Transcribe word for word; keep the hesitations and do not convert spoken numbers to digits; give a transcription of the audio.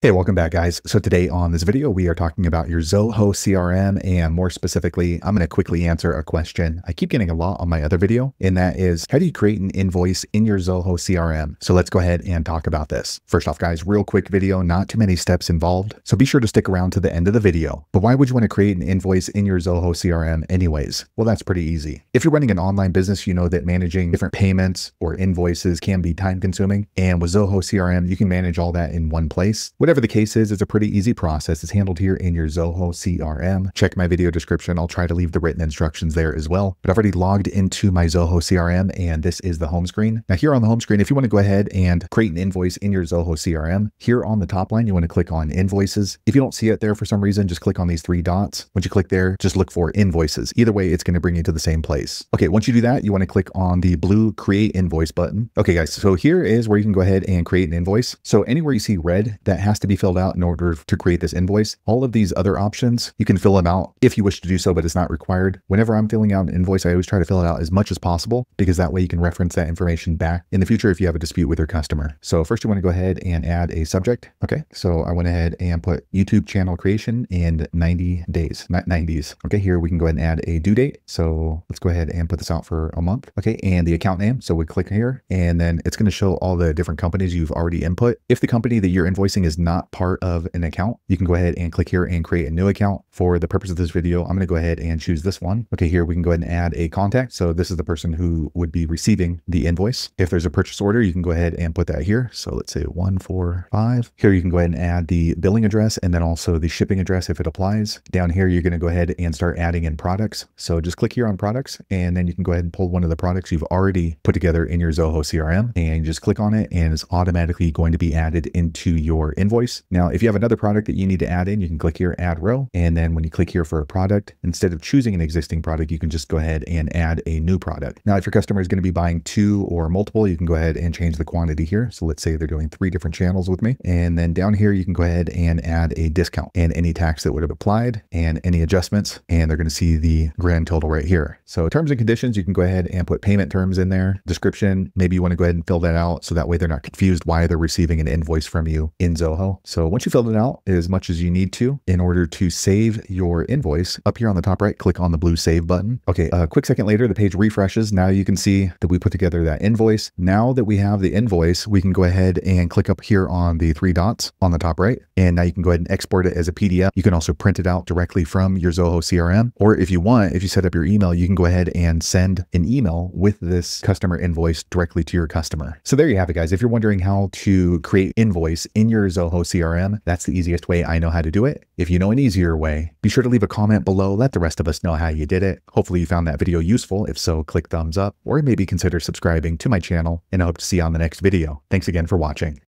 Hey, welcome back, guys. So today on this video, we are talking about your Zoho C R M, and more specifically, I'm going to quickly answer a question I keep getting a lot on my other video, and that is, how do you create an invoice in your Zoho C R M? So let's go ahead and talk about this. First off, guys, real quick video, not too many steps involved, so be sure to stick around to the end of the video. But why would you want to create an invoice in your Zoho C R M anyways? Well, that's pretty easy. If you're running an online business, you know that managing different payments or invoices can be time-consuming, and with Zoho C R M, you can manage all that in one place. Whatever the case is, it's a pretty easy process. It's handled here in your Zoho C R M. Check my video description. I'll try to leave the written instructions there as well. But I've already logged into my Zoho C R M, and this is the home screen. Now here on the home screen, if you want to go ahead and create an invoice in your Zoho C R M, here on the top line, you want to click on invoices. If you don't see it there for some reason, just click on these three dots. Once you click there, just look for invoices. Either way, it's going to bring you to the same place. Okay, once you do that, you want to click on the blue create invoice button. Okay, guys, so here is where you can go ahead and create an invoice. So anywhere you see red, that has to be filled out in order to create this invoice. All of these other options, you can fill them out if you wish to do so, but it's not required. Whenever I'm filling out an invoice, I always try to fill it out as much as possible, because that way you can reference that information back in the future if you have a dispute with your customer. So first you want to go ahead and add a subject. Okay, so I went ahead and put YouTube channel creation and ninety days, not nineties. Okay, here we can go ahead and add a due date. So let's go ahead and put this out for a month. Okay, and the account name. So we click here, and then it's going to show all the different companies you've already input. If the company that you're invoicing is not part of an account, you can go ahead and click here and create a new account. For the purpose of this video, I'm going to go ahead and choose this one. Okay, here we can go ahead and add a contact. So this is the person who would be receiving the invoice. If there's a purchase order, you can go ahead and put that here. So let's say one, four, five. Here you can go ahead and add the billing address, and then also the shipping address if it applies. Down here, you're going to go ahead and start adding in products. So just click here on products, and then you can go ahead and pull one of the products you've already put together in your Zoho C R M, and just click on it, and it's automatically going to be added into your invoice. Invoice. Now, if you have another product that you need to add in, you can click here, add row. And then when you click here for a product, instead of choosing an existing product, you can just go ahead and add a new product. Now, if your customer is going to be buying two or multiple, you can go ahead and change the quantity here. So let's say they're doing three different channels with me. And then down here, you can go ahead and add a discount and any tax that would have applied and any adjustments. And they're going to see the grand total right here. So terms and conditions, you can go ahead and put payment terms in there. Description, maybe you want to go ahead and fill that out, so that way they're not confused why they're receiving an invoice from you in Zoho. So once you filled it out as much as you need to, in order to save your invoice, up here on the top right, click on the blue save button. Okay, a quick second later, the page refreshes. Now you can see that we put together that invoice. Now that we have the invoice, we can go ahead and click up here on the three dots on the top right. And now you can go ahead and export it as a P D F. You can also print it out directly from your Zoho C R M. Or if you want, if you set up your email, you can go ahead and send an email with this customer invoice directly to your customer. So there you have it, guys. If you're wondering how to create invoice in your Zoho C R M, that's the easiest way I know how to do it. If you know an easier way, be sure to leave a comment below. Let the rest of us know how you did it. Hopefully you found that video useful. If so, click thumbs up, or maybe consider subscribing to my channel, and I hope to see you on the next video. Thanks again for watching.